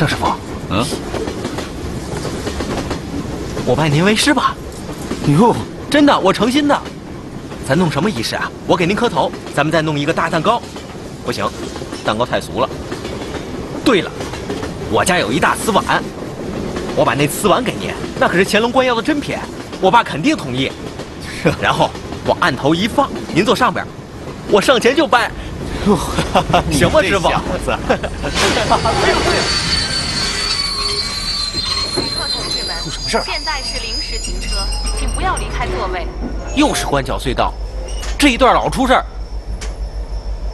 向师傅，嗯，我拜您为师吧。哟，真的，我诚心的。咱弄什么仪式啊？我给您磕头，咱们再弄一个大蛋糕。不行，蛋糕太俗了。对了，我家有一大瓷碗，我把那瓷碗给您，那可是乾隆官窑的珍品，我爸肯定同意。然后我按头一放，您坐上边，我上前就拜。 行吧，师傅。旅客同志们，出什么事儿？现在是临时停车，请不要离开座位。又是官桥隧道，这一段老出事儿。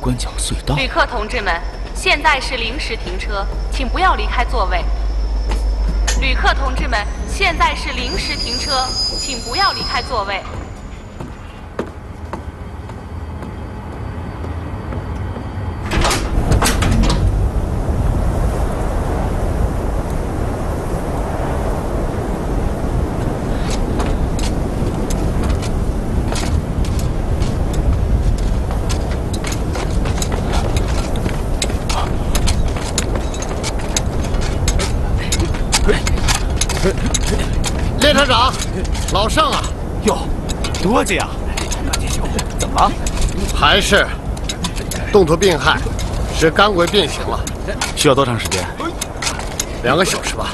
官桥隧道。旅客同志们，现在是临时停车，请不要离开座位。旅客同志们，现在是临时停车，请不要离开座位。 列车长，老盛啊，哟，多姐啊，怎么了？还是冻土病害，使肝鬼变形了。需要多长时间？2个小时吧，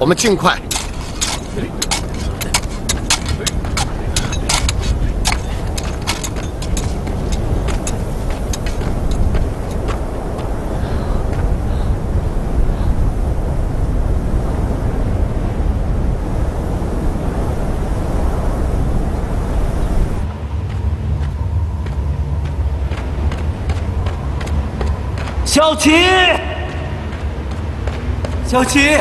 我们尽快。小琪，小琪，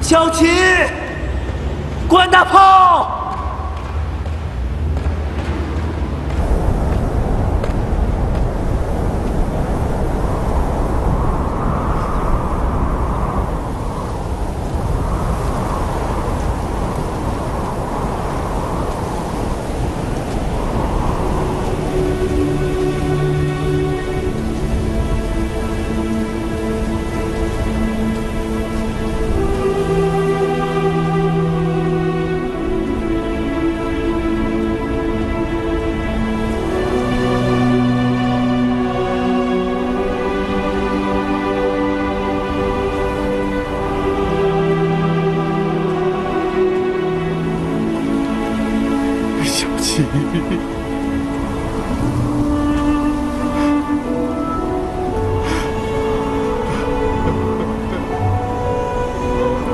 小琪，关大炮！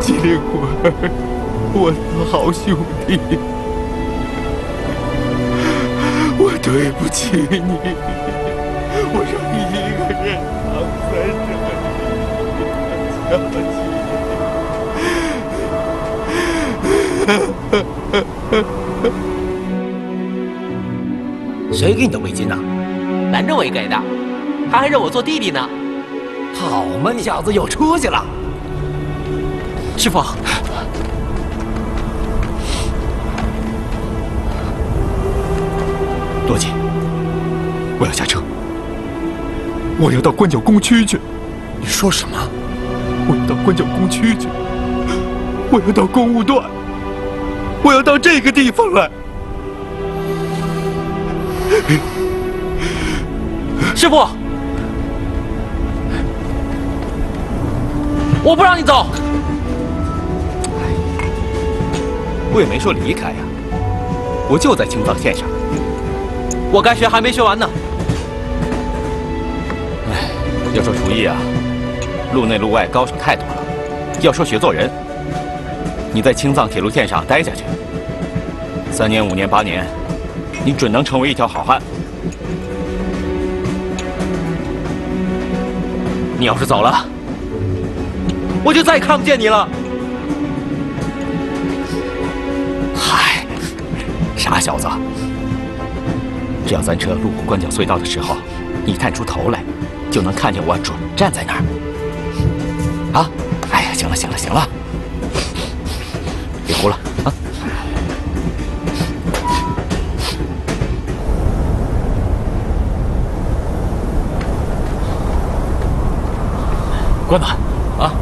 机灵鬼儿，我的好兄弟，我对不起你，我让你一个人扛在这里，谁给你的围巾呢？蓝政委给的，他还认我做弟弟呢。好嘛，你小子有出息了。 师傅，罗姐，我要下车，我要到关九工区去。你说什么？我要到关九工区去，我要到公务段，我要到这个地方来。师傅，我不让你走。 我也没说离开呀、啊，我就在青藏线上。我该学还没学完呢。哎，要说厨艺啊，路内路外高手太多了。要说学做人，你在青藏铁路线上待下去，3年、5年、8年，你准能成为一条好汉。你要是走了，我就再也看不见你了。 傻小子，只要咱车路过关桥隧道的时候，你探出头来，就能看见我准站在那儿。啊！哎呀，行了行了行了，别哭了啊！关吧！啊，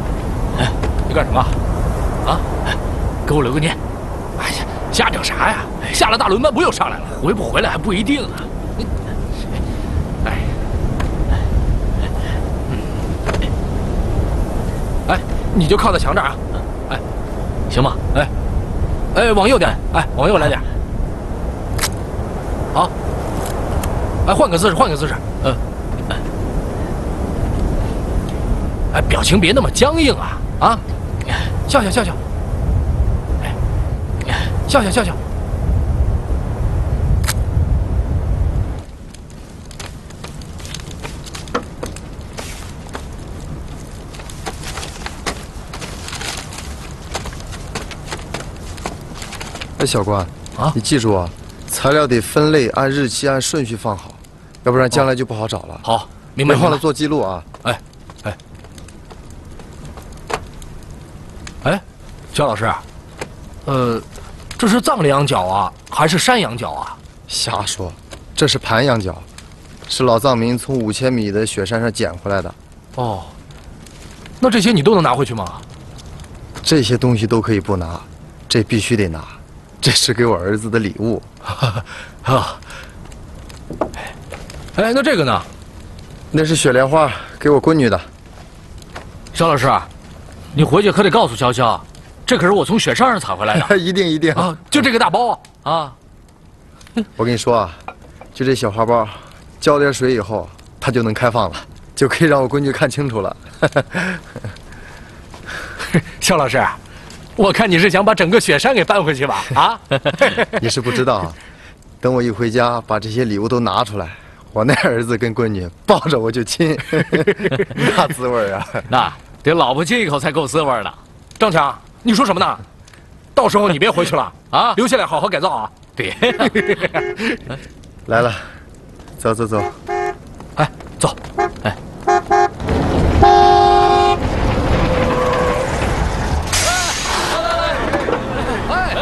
哎，你干什么？啊，哎，给我留个念！哎呀，瞎整啥呀？下了大轮班不又上来了？回不回来还不一定呢。你，哎，哎，你就靠在墙这儿啊！哎，行吧？哎，哎，往右点！哎，往右来点。好。哎，换个姿势，换个姿势。嗯。 哎，表情别那么僵硬啊！啊，笑笑笑笑，哎，笑笑笑笑。哎，小关啊，你记住啊，材料得分类，按日期、按顺序放好，要不然将来就不好找了。好，明白。别忘了做记录啊！哎。 哎，焦老师，这是藏羚羊角啊，还是山羊角啊？瞎说，这是盘羊角，是老藏民从5000米的雪山上捡回来的。哦，那这些你都能拿回去吗？这些东西都可以不拿，这必须得拿，这是给我儿子的礼物。啊，哎，那这个呢？那是雪莲花，给我闺女的。焦老师啊。 你回去可得告诉潇潇，这可是我从雪山上采回来的。一定一定啊！就这个大包啊！我跟你说啊，就这小花包，浇点水以后，它就能开放了，就可以让我闺女看清楚了。肖老师，我看你是想把整个雪山给搬回去吧？啊！你是不知道啊，等我一回家，把这些礼物都拿出来。 我那儿子跟闺女抱着我就亲，那滋味啊！那得老婆亲一口才够滋味呢。张强，你说什么呢？到时候你别回去了啊，留下来好好改造啊！别来了，走走走，哎，走，哎。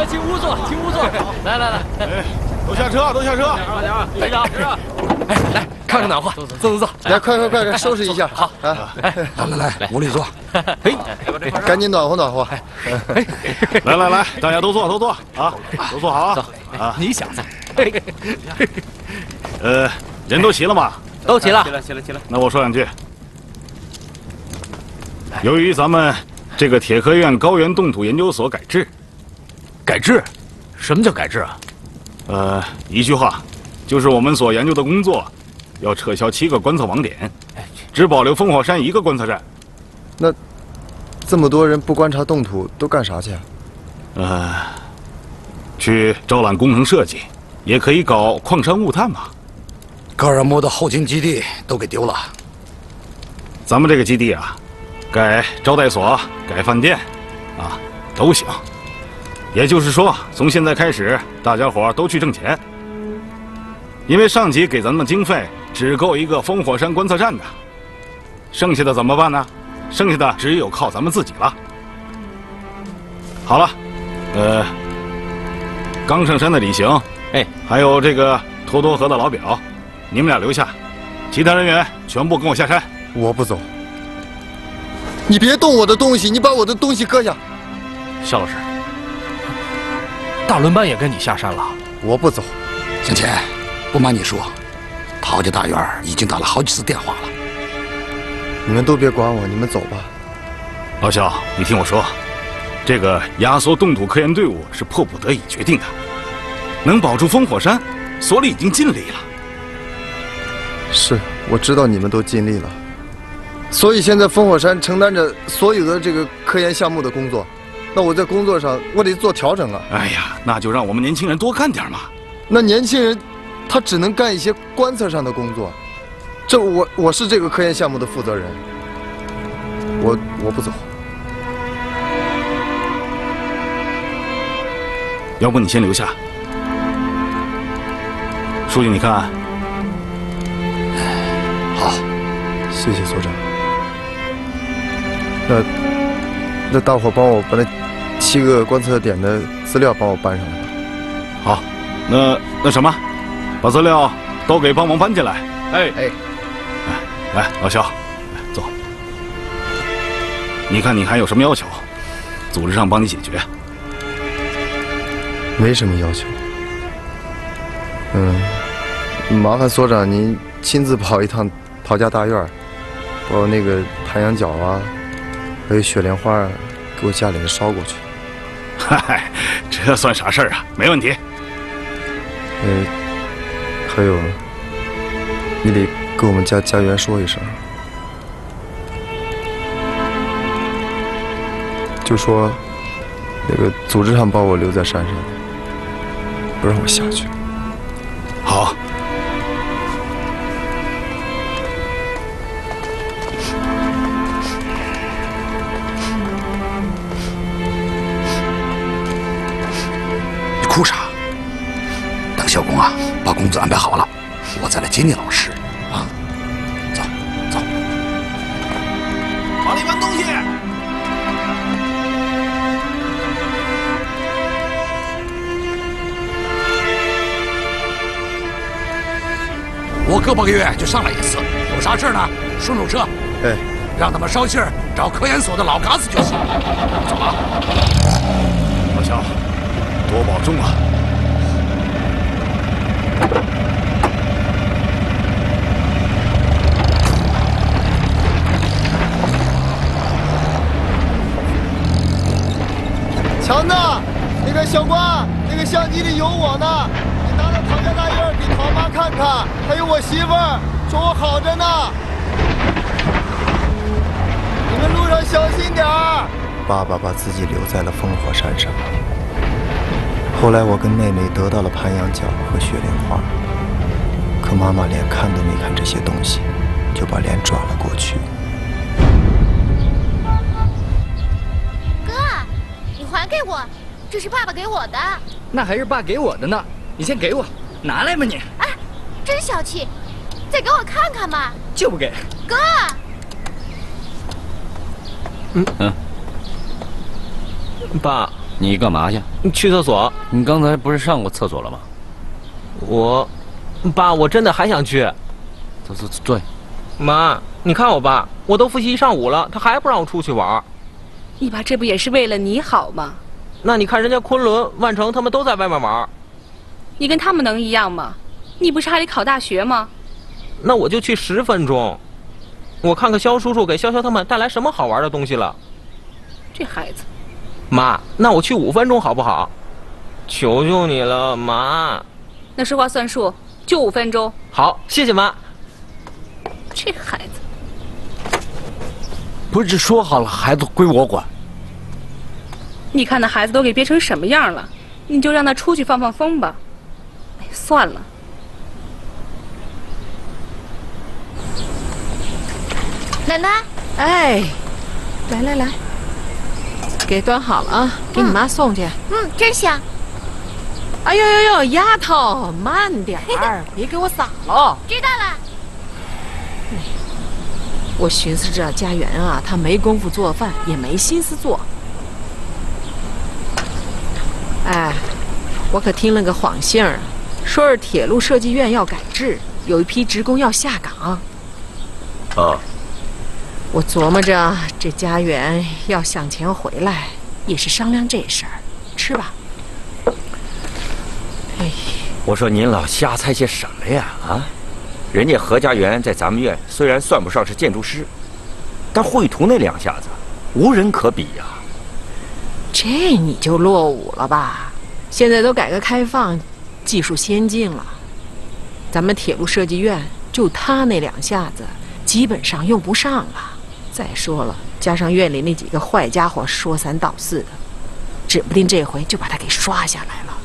进屋坐，进屋坐。来，都下车，都下车。点啊！哎，来看看暖和。走，来快，收拾一下。好啊，来，屋里坐。哎，赶紧暖和暖和。哎，来，大家都坐，都坐啊，都坐好啊。啊，你小子。人都齐了吗？都齐了。齐了。那我说两句。由于咱们这个铁科院高原冻土研究所改制。 改制，什么叫改制啊？一句话，就是我们所研究的工作，要撤销7个观测网点，只保留烽火山一个观测站。那这么多人不观察冻土，都干啥去啊？去招揽工程设计，也可以搞矿山物探嘛。格尔木的后勤基地都给丢了。咱们这个基地啊，改招待所、改饭店，啊，都行。 也就是说，从现在开始，大家伙都去挣钱。因为上级给咱们经费只够一个烽火山观测站的，剩下的怎么办呢？剩下的只有靠咱们自己了。好了，刚上山的李行，哎，还有这个托托河的老表，你们俩留下，其他人员全部跟我下山。我不走，你别动我的东西，你把我的东西搁下，肖老师。 大轮班也跟你下山了，我不走。向前，不瞒你说，陶家大院已经打了好几次电话了。你们都别管我，你们走吧。老肖，你听我说，这个压缩冻土科研队伍是迫不得已决定的。能保住烽火山，所里已经尽力了。是，我知道你们都尽力了，所以现在烽火山承担着所有的这个科研项目的工作。 那我在工作上，我得做调整啊！哎呀，那就让我们年轻人多干点嘛。那年轻人，他只能干一些观测上的工作。这我是这个科研项目的负责人，我不走。要不你先留下，书记，你看。好，谢谢所长。那大伙帮我把那。 7个观测点的资料帮我搬上来吧。好，那什么，把资料都给帮忙搬进来。哎，来，老肖，走。你看你还有什么要求？组织上帮你解决。没什么要求。麻烦所长您亲自跑一趟陶家大院，把我那个盘羊角啊，还有雪莲花啊，给我家里人捎过去。嗨，这算啥事儿啊？没问题。还有，你得跟我们家园说一声。 就说，那个组织上把我留在山上，不让我下去。好。你哭啥？等小工啊，把工作安排好了，我再来接你老师。 我隔半个月就上来一次，有啥事呢？顺路车，哎，让他们捎信儿找科研所的老嘎子就行。我走了，老肖，多保重啊！强子，那个小瓜，那个相机里有我呢，你拿到唐家大院给陶妈看看。 还有我媳妇儿说我好着呢，你们路上小心点儿。爸爸把自己留在了烽火山上。后来我跟妹妹得到了盘羊角和雪莲花，可妈妈连看都没看这些东西，就把脸转了过去。哥，你还给我，这是爸爸给我的。那还是爸给我的呢，你先给我，拿来吧你。哎。 真小气，再给我看看嘛！就不给。哥，爸，你干嘛去？你去厕所。你刚才不是上过厕所了吗？我，爸，我真的还想去。对，妈，你看我爸，我都复习一上午了，他还不让我出去玩。你爸这不也是为了你好吗？那你看人家昆仑、万城他们都在外面玩，你跟他们能一样吗？ 你不是还得考大学吗？那我就去10分钟，我看看肖叔叔给潇潇他们带来什么好玩的东西了。这孩子，妈，那我去5分钟好不好？求求你了，妈。那说话算数，就5分钟。好，谢谢妈。这孩子，不是说好了孩子归我管？你看那孩子都给憋成什么样了，你就让他出去放放风吧。哎，算了。 奶奶，哎，来来来，给端好了啊，给你妈送去。真香。哎呦呦呦，丫头，慢点儿，别给我洒喽。知道了。我寻思着家园啊，他没工夫做饭，也没心思做。哎，我可听了个谎信儿，说是铁路设计院要改制，有一批职工要下岗。啊。 我琢磨着，这家园要向前回来，也是商量这事儿。吃吧。哎，我说您老瞎猜些什么呀？啊，人家何家园在咱们院虽然算不上是建筑师，但绘图那两下子无人可比呀。这你就落伍了吧？现在都改革开放，技术先进了，咱们铁路设计院就他那两下子。 基本上用不上了。再说了，加上院里那几个坏家伙说三道四的，指不定这回就把他给刷下来了。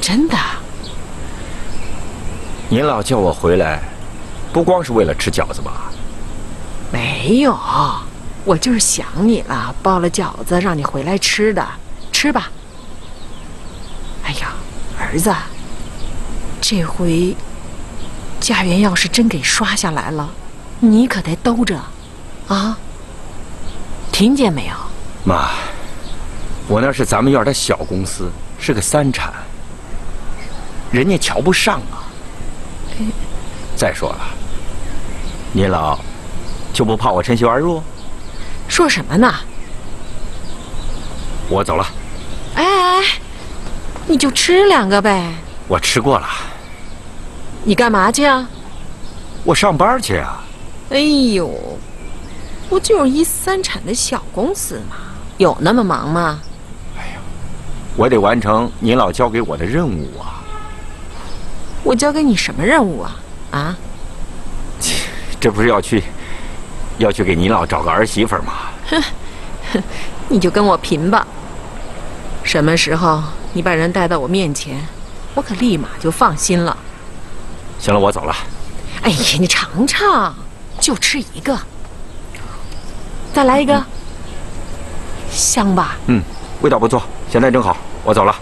真的。您老叫我回来，不光是为了吃饺子吧？没有，我就是想你了，包了饺子让你回来吃的，吃吧。哎呀，儿子，这回。 家园要是真给刷下来了，你可得兜着，啊！听见没有，妈？我那是咱们院的小公司，是个三产，人家瞧不上啊。再说了，您老就就不怕我趁虚而入？说什么呢？我走了。哎哎，你就吃两个呗。我吃过了。你干嘛去啊？我上班去啊。哎呦，不就是一三产的小公司吗？有那么忙吗？哎呀，我得完成您老交给我的任务啊。我交给你什么任务啊？啊？ 这不是要去给您老找个儿媳妇吗？哼，你就跟我贫吧。什么时候你把人带到我面前，我可立马就放心了。行了，我走了。哎呀，你尝尝，就吃一个，再来一个，香吧？嗯，味道不错，现在正好。我走了。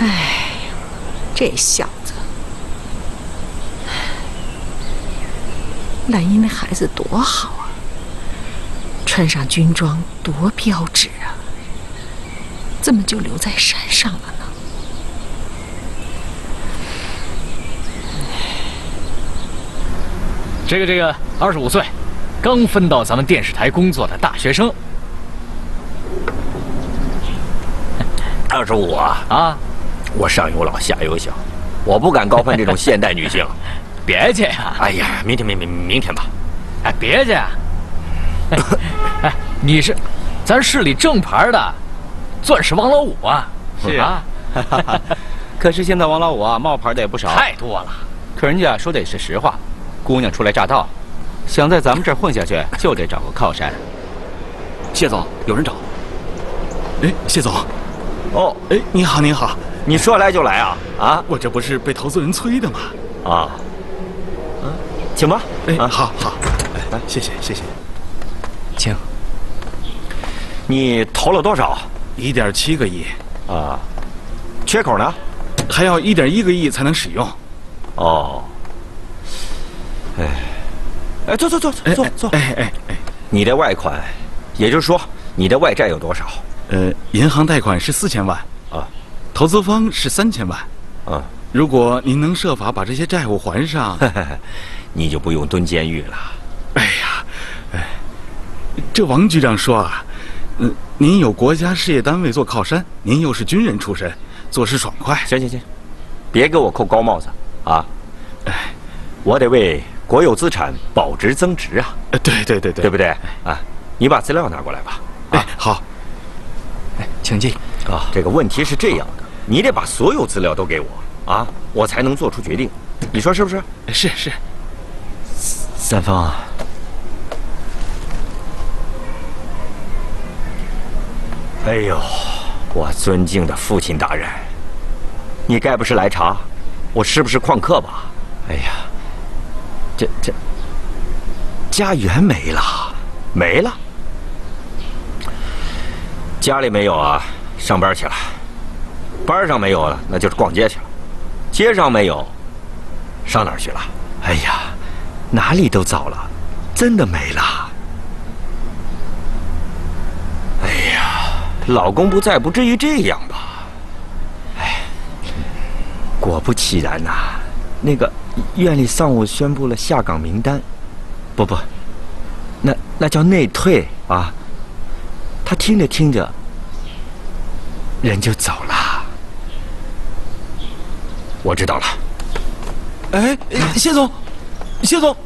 哎，这小子。 兰英那孩子多好啊，穿上军装多标致啊！怎么就留在山上了呢？这个25岁，刚分到咱们电视台工作的大学生。25啊啊！我上有老下有小，我不敢高攀这种现代女性。别介呀！哎呀，明天吧。哎，别介。哎，你是咱市里正牌的钻石王老五啊？是啊。可是现在王老五啊，冒牌的也不少，太多了。可人家说的也是实话，姑娘初来乍到，想在咱们这儿混下去，就得找个靠山。谢总，有人找。哎，谢总。哦，哎，您好，您好。你说来就来啊？啊，我这不是被投资人催的吗？啊。 请吧。哎，好，哎，谢谢，请。你投了多少？1.7个亿。啊，缺口呢？还要1.1个亿才能使用。哦。哎，哎，坐。哎，你的外款，也就是说你的外债有多少？银行贷款是4000万啊，投资方是3000万啊。如果您能设法把这些债务还上。 你就不用蹲监狱了。哎呀，哎，这王局长说啊，您有国家事业单位做靠山，您又是军人出身，做事爽快。行，别给我扣高帽子啊！哎，我得为国有资产保值增值啊！对，对不对啊？你把资料拿过来吧。啊，哎、好。哎，请进。啊，这个问题是这样的，你得把所有资料都给我啊，我才能做出决定。你说是不是？是。 三丰啊，哎呦，我尊敬的父亲大人，你该不是来查我是不是旷课吧？哎呀，这家园没了，家里没有啊，上班去了；班上没有了，那就是逛街去了；街上没有，上哪儿去了？哎呀！ 哪里都找了，真的没了。哎呀，老公不在，不至于这样吧？哎，果不其然呐，那个院里上午宣布了下岗名单，不，那叫内退啊。他听着，人就走了。我知道了。哎，谢总。 谢总！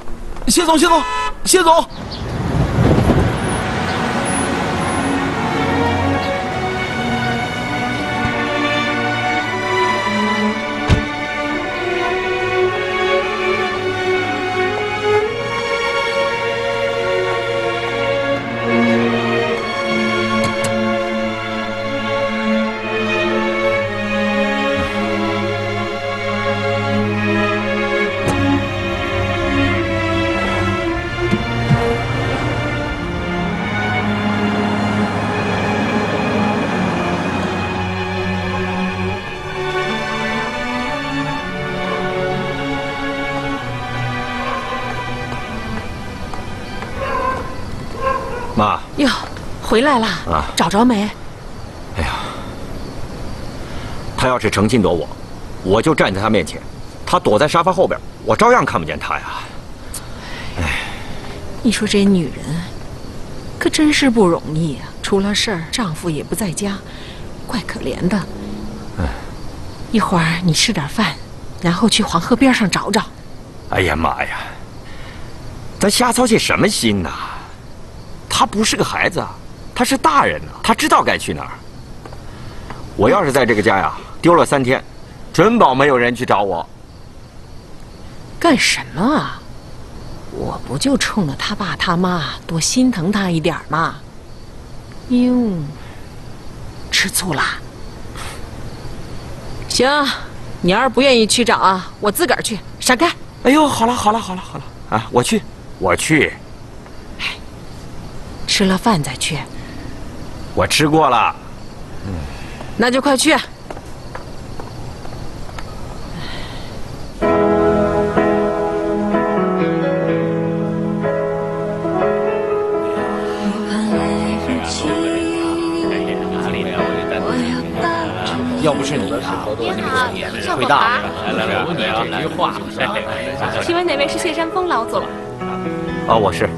妈哟，回来了啊！找着没？哎呀，他要是成心躲我，我就站在他面前，他躲在沙发后边，我照样看不见他呀。哎，你说这女人可真是不容易啊！出了事儿，丈夫也不在家，怪可怜的。哎，一会儿你吃点饭，然后去黄河边上找找。哎呀妈呀！咱瞎操些什么心呐？他不是个孩子，他是大人呐，他知道该去哪儿。我要是在这个家呀丢了3天，准保没有人去找我。干什么啊？我不就冲着他爸他妈多心疼他一点嘛。哟，吃醋啦？行，你要是不愿意去找啊，我自个儿去。闪开！哎呦，好了啊，我去。哎，吃了饭再去。我吃过了。嗯，那就快去。 要不是你啊，会大的。来，我问你这句话。请问哪位是谢山峰老总？啊，我是。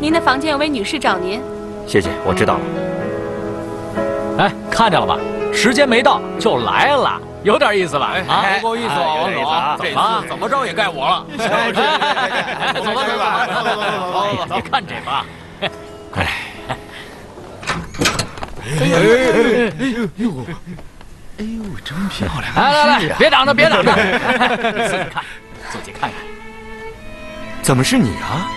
您的房间有位女士找您。谢谢，我知道了。哎，看见了吧？时间没到就来了，有点意思吧？啊，不够意思啊，王总，这次怎么着也该我了。走吧，你看这把。哎，哎呦！ 哎呦，真漂亮！来，别挡着！自己看，自己看看。怎么是你啊？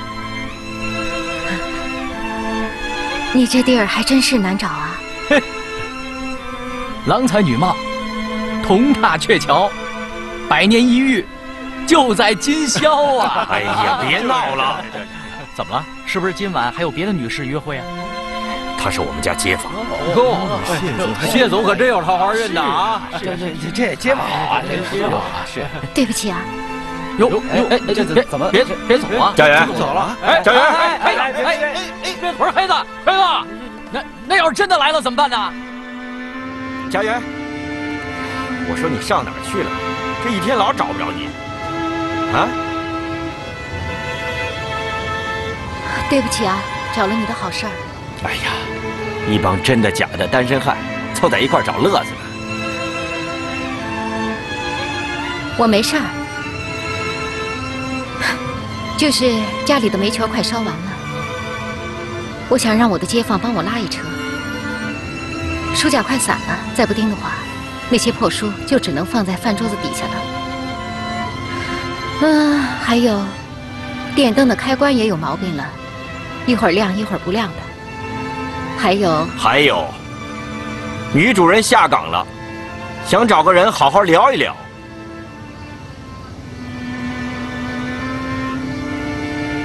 你这地儿还真是难找啊！嘿，郎才女貌，铜踏鹊桥，百年一遇，就在今宵啊！哎呀，别闹了！怎么了？是不是今晚还有别的女士约会啊？ 他是我们家街坊，谢总可真有桃花运的啊！这街坊好啊，这街坊啊，是。对不起啊。哟，哎，别走啊！家园，走了。哎，家园，哎，我说黑子，那要是真的来了怎么办呢？家园，我说你上哪儿去了？这一天老找不着你，啊？对不起啊，找了你的好事儿。 哎呀，一帮真的假的单身汉凑在一块儿找乐子呢。我没事儿，就是家里的煤球快烧完了，我想让我的街坊帮我拉一车。书架快散了，再不盯的话，那些破书就只能放在饭桌子底下了。还有，电灯的开关也有毛病了，一会儿亮一会儿不亮的。 还有，女主人下岗了，想找个人好好聊一聊。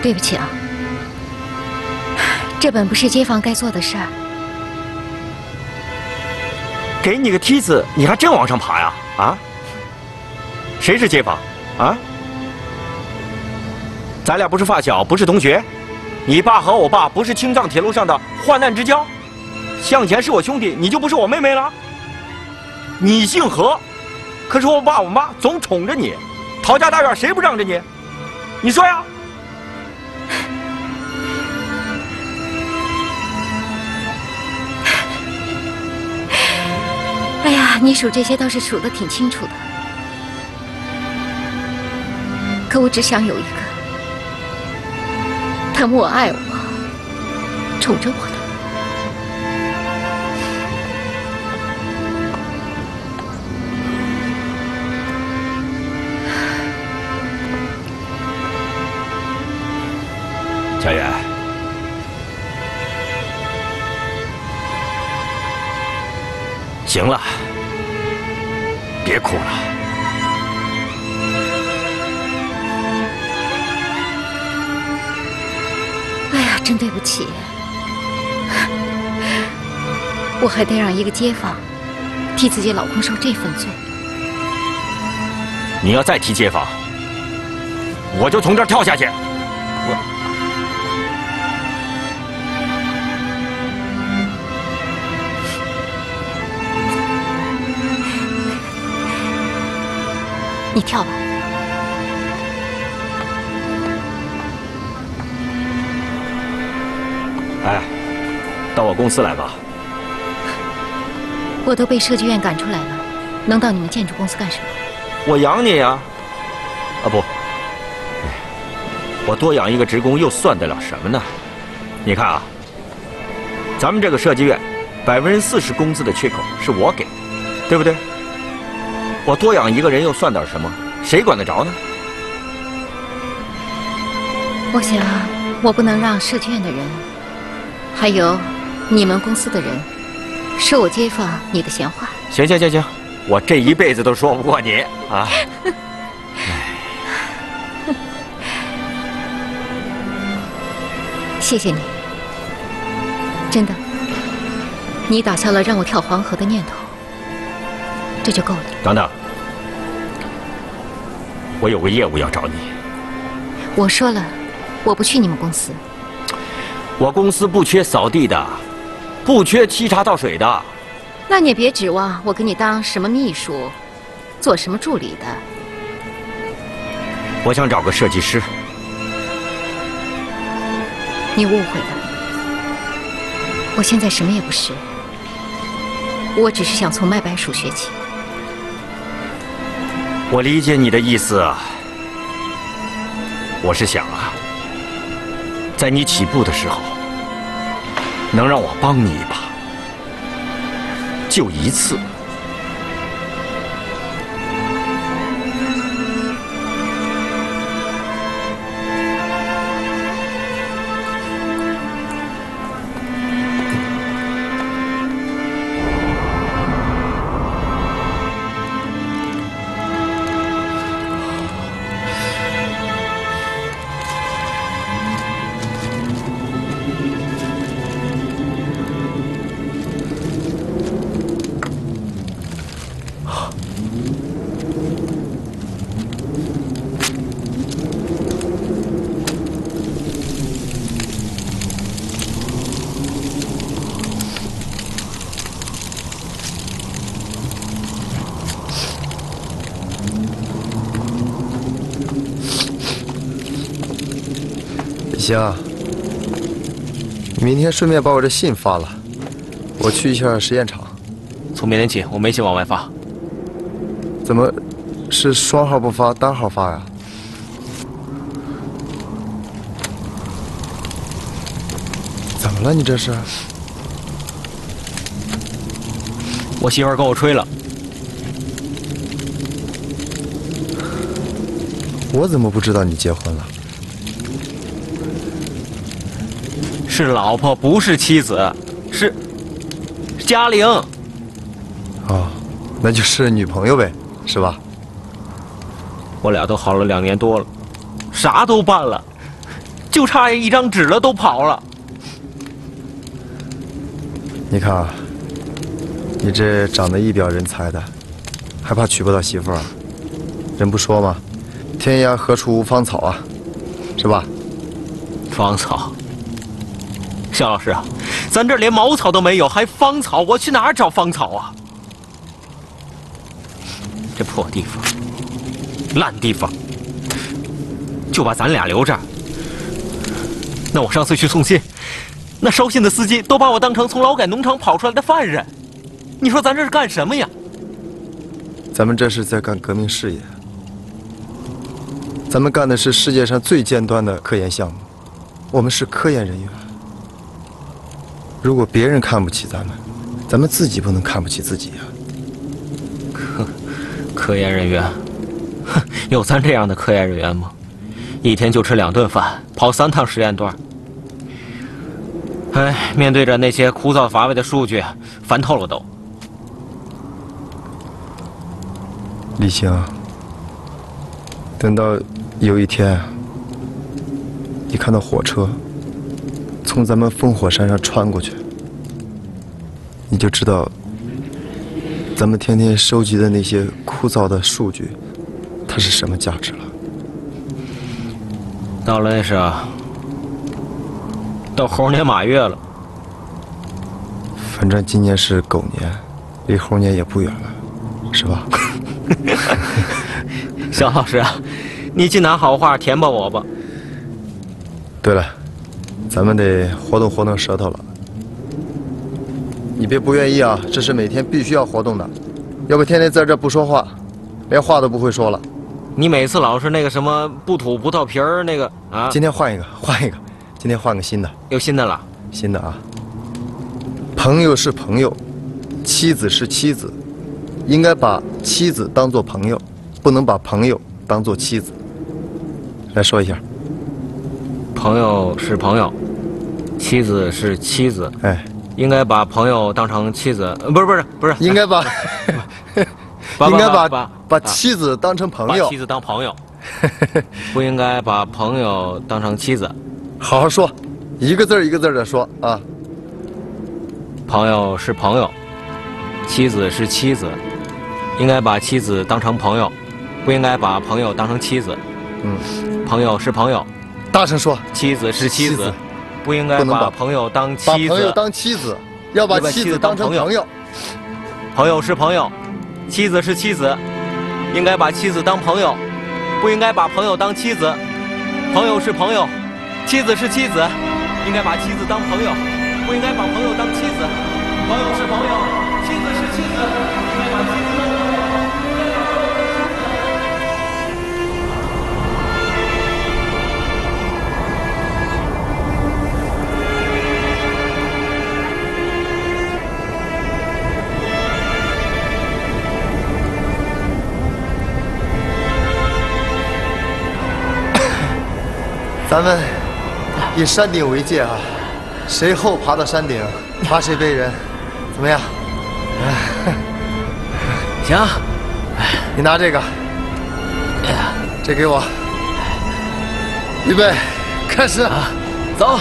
对不起啊，这本不是街坊该做的事儿。给你个梯子，你还真往上爬呀？啊？谁是街坊？啊？咱俩不是发小，不是同学。 你爸和我爸不是青藏铁路上的患难之交，向前是我兄弟，你就不是我妹妹了。你姓何，可是我爸我妈总宠着你，陶家大院谁不让着你？你说呀？哎呀，你数这些倒是数得挺清楚的，可我只想有一个。 疼我爱我，宠着我的。家园，行了，别哭了。 真对不起，我还得让一个街坊替自己老公受这份罪。你要再提街坊，我就从这儿跳下去。你跳吧。我公司来吧。我都被设计院赶出来了，能到你们建筑公司干什么？我养你呀！啊不，我多养一个职工又算得了什么呢？你看啊，咱们这个设计院40%工资的缺口是我给的，对不对？我多养一个人又算点什么？谁管得着呢？我想，我不能让设计院的人，还有你们公司的人，说我街坊你的闲话。行，我这一辈子都说不过你啊！谢谢你，真的，你打消了让我跳黄河的念头，这就够了。等等，我有个业务要找你。我说了，我不去你们公司。我公司不缺扫地的，不缺沏茶倒水的。那你也别指望我给你当什么秘书，做什么助理的。我想找个设计师。你误会了，我现在什么也不是，我只是想从卖白薯学起。我理解你的意思啊，我是想啊，在你起步的时候，能让我帮你一把，就一次。行，明天顺便把我这信发了，我去一下实验场。从明天起，我没信往外发。怎么，是双号不发，单号发呀？怎么了？你这是？我媳妇跟我吹了。我怎么不知道你结婚了？是老婆，不是妻子，是嘉玲。哦，那就是女朋友呗，是吧？我俩都好了2年多了，啥都办了，就差一张纸了，都跑了。你看啊，你这长得一表人才的，还怕娶不到媳妇啊？人不说吗？天涯何处无芳草啊，是吧？芳草。肖老师啊，咱这连茅草都没有，还芳草？我去哪儿找芳草啊？这破地方，烂地方，就把咱俩留这儿。那我上次去送信，那捎信的司机都把我当成从劳改农场跑出来的犯人。你说咱这是干什么呀？咱们这是在干革命事业。咱们干的是世界上最尖端的科研项目，我们是科研人员。如果别人看不起咱们，咱们自己不能看不起自己呀。科研人员，哼，有咱这样的科研人员吗？一天就吃2顿饭，跑3趟实验段。哎，面对着那些枯燥乏味的数据，烦透了都。李行，等到有一天，你看到火车从咱们烽火山上穿过去，你就知道，咱们天天收集的那些枯燥的数据，它是什么价值了。到了那时候，到猴年马月了。反正今年是狗年，离猴年也不远了，是吧？肖老师啊，你尽拿好话填吧我吧。对了。咱们得活动活动舌头了，你别不愿意啊，这是每天必须要活动的，要不天天在这不说话，连话都不会说了。你每次老是那个什么不吐葡萄皮儿那个啊。今天换一个，换一个，今天换个新的。有新的了？新的啊。朋友是朋友，妻子是妻子，应该把妻子当做朋友，不能把朋友当做妻子。来说一下。朋友是朋友，妻子是妻子。哎。 应该把朋友当成妻子，不是，应该把，应该把妻子当成朋友，把妻子当朋友，不应该把朋友当成妻子。好好说，一个字儿一个字儿的说啊。朋友是朋友，妻子是妻子，应该把妻子当成朋友，不应该把朋友当成妻子。嗯，朋友是朋友，大声说，妻子是妻子。 不应该把朋友当妻子，把朋友当妻子，要把妻子当成朋友。朋友是朋友，妻子是妻子，应该把妻子当朋友，不应该把朋友当妻子。朋友是朋友，妻子是妻子，应该把妻子当朋友，不应该把朋友当妻子。朋友是朋友，妻子是妻子，应该把妻子当朋友。 咱们以山顶为界啊，谁后爬到山顶，罚谁背人，怎么样？行，你拿这个，这给我，预备，开始，走。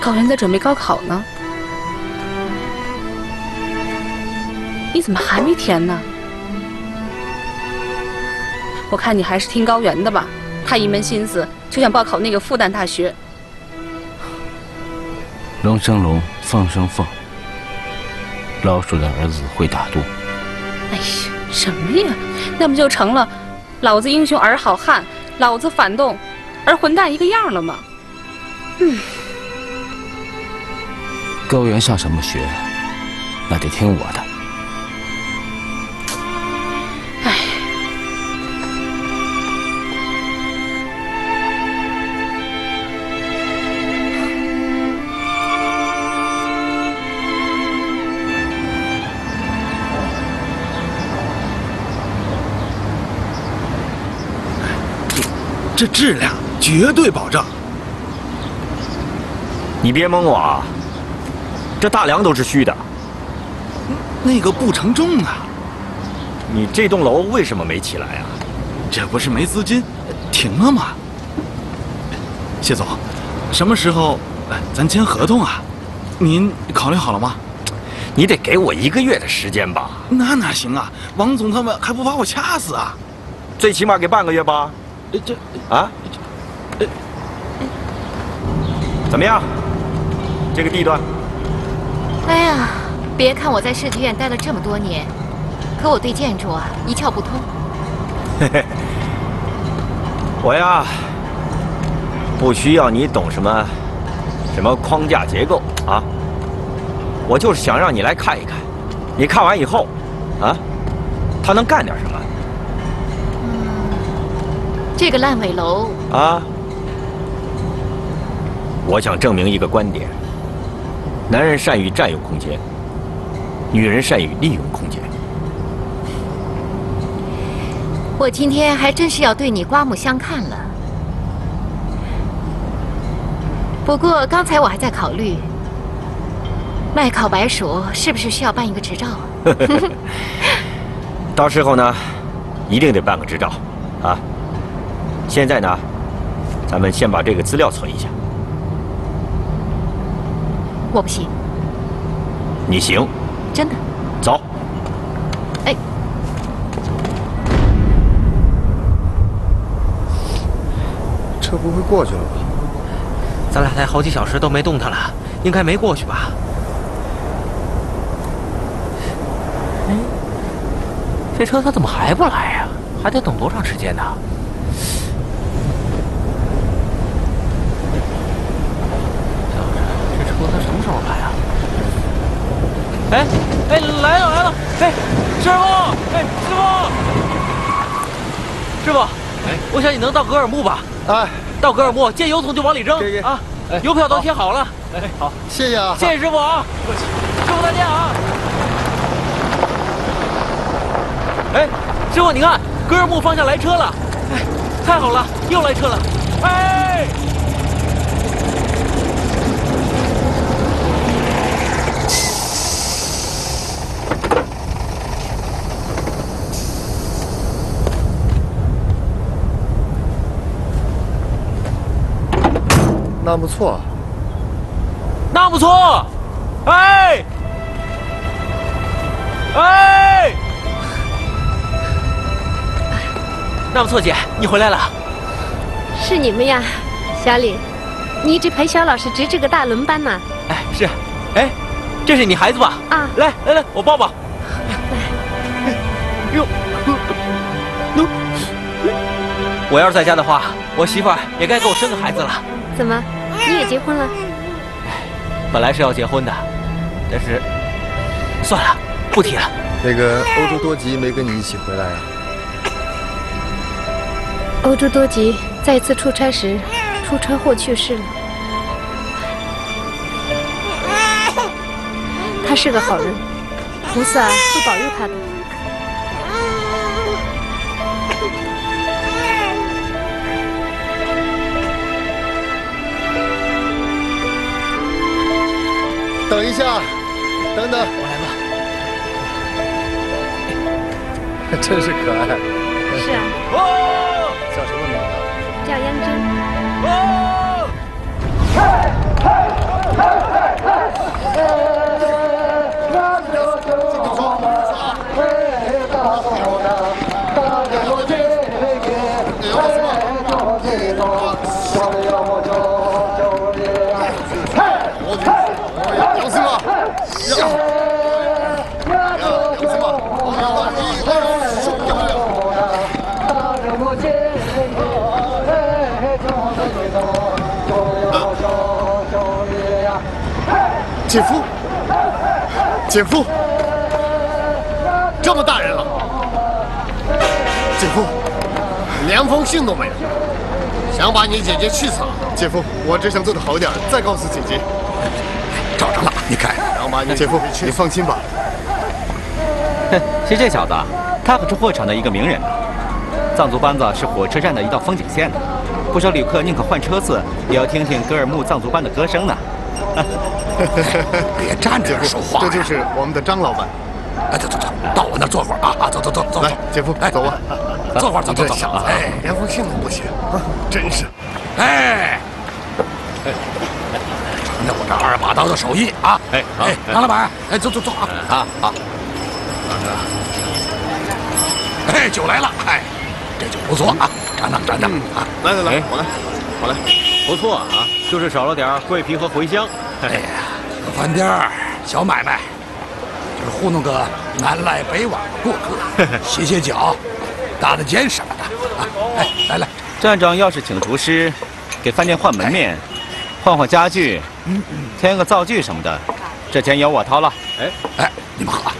考研在准备高考呢，你怎么还没填呢？我看你还是听高原的吧，他一门心思就想报考那个复旦大学。龙生龙，凤生凤，老鼠的儿子会打洞。哎呀，什么呀？那不就成了老子英雄儿好汉，老子反动儿混蛋一个样了吗？嗯。 高原上什么学，那得听我的。这质量绝对保障。你别蒙我啊！ 这大梁都是虚的，那个不承重啊！你这栋楼为什么没起来啊？这不是没资金，停了吗？谢总，什么时候咱签合同啊？您考虑好了吗？你得给我1个月的时间吧？那哪行啊！王总他们还不把我掐死啊？最起码给半个月吧。这啊，怎么样？这个地段？ 哎呀，别看我在设计院待了这么多年，可我对建筑啊一窍不通。嘿嘿，我呀，不需要你懂什么框架结构啊，我就是想让你来看一看，你看完以后，啊，他能干点什么？这个烂尾楼啊，我想证明一个观点。 男人善于占有空间，女人善于利用空间。我今天还真是要对你刮目相看了。不过刚才我还在考虑，卖烤白薯是不是需要办一个执照啊？到时候呢，一定得办个执照啊！现在呢，咱们先把这个资料存一下。我不行。你行。真的。走。哎。这不会过去了吧？咱俩才好几小时都没动它了，应该没过去吧？ 这车他怎么还不来呀？还得等多长时间呢？这车他什么时候来啊？哎哎，来了来了！哎，师傅，哎师傅，师傅，哎，我想你能到格尔木吧？哎，到格尔木见油桶就往里扔啊！邮票都贴好了。哎，好，谢谢啊，谢谢师傅啊，不客气，师傅再见啊！ 哎，师傅，你看，格尔木方向来车了，哎，太好了，又来车了，哎，那不错，那不错，哎，哎。 那不错，姐，你回来了。是你们呀，小李，你一直陪肖老师值这个大轮班呢。哎，是，哎，这是你孩子吧？啊，来来来，我抱抱。来，哟，我要是在家的话，我媳妇儿也该给我生个孩子了。怎么，你也结婚了？本来是要结婚的，但是算了，不提了。那个欧洲多吉没跟你一起回来啊？ 欧洲多吉在一次出差时出车祸去世了。他是个好人，菩萨会保佑他的。等一下，等等，我来吧。真是可爱。是啊。哦。 叫什么名字？叫央珍。哦！嘿！ 姐夫，姐夫，这么大人了，姐夫，连封信都没有，想把你姐姐气死了。姐夫，我只想做得好点，再告诉姐姐。找着了，你看，想把你姐夫，你放心吧。哼，是这小子，他可是货场的一个名人呢。藏族班子是火车站的一道风景线呢，不少旅客宁可换车次，也要听听格尔木藏族班的歌声呢。 别站着说话，这就是我们的张老板。哎，走走走，到我那坐会儿啊！走走走走，来，姐夫，哎，走吧，坐会儿，走走走。哎，连封信都不写，真是。哎，那我这二把刀的手艺啊！哎哎，张老板，哎，走走走啊啊啊！哎，酒来了，哎，这酒不错啊，尝尝尝尝啊！来来来，我来，我来。 不错啊，就是少了点桂皮和茴香。哎呀，饭店小买卖，就是糊弄个南来北往的过客，歇歇脚，搭搭肩什么的啊。哎，来来，站长要是请厨师，给饭店换门面，换换家具，添个灶具什么的，这钱由我掏了。哎哎，你们喝。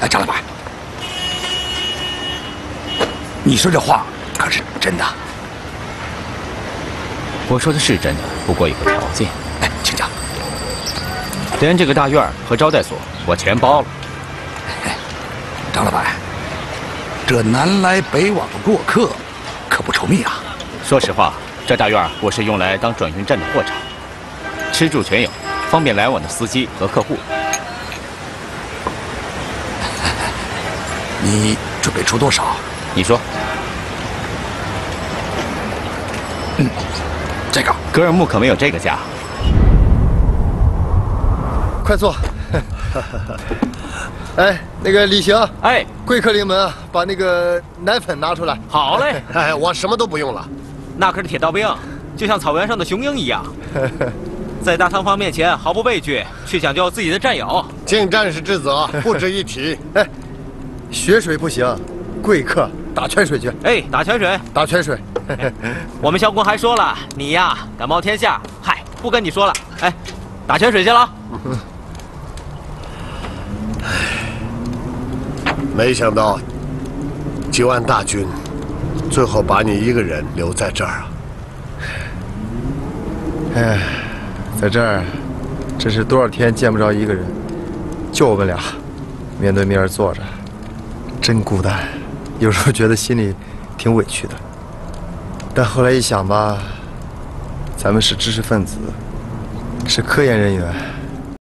哎，张老板，你说这话可是真的？ 我说的是真的，不过有个条件。哎，请讲。连这个大院和招待所，我全包了。哎，张老板，这南来北往的过客，可不愁蜜啊。说实话，这大院我是用来当转运站的货场，吃住全有，方便来往的司机和客户。你准备出多少？你说。嗯，这个格尔木可没有这个价。快坐。哎，那个李行，哎，贵客临门啊，把那个奶粉拿出来。好嘞。哎，我什么都不用了。那可是铁道兵，就像草原上的雄鹰一样。 在大汤方面前毫不畏惧，去讲究自己的战友，尽战士之责，不值一提。哎，血水不行，贵客打泉水去。哎，打泉水，打泉水。我们萧公还说了，你呀敢冒天下，嗨，不跟你说了。哎，打泉水去了。没想到，几万大军，最后把你一个人留在这儿啊。哎。 在这儿，真是多少天见不着一个人，就我们俩，面对面坐着，真孤单。有时候觉得心里挺委屈的，但后来一想吧，咱们是知识分子，是科研人员。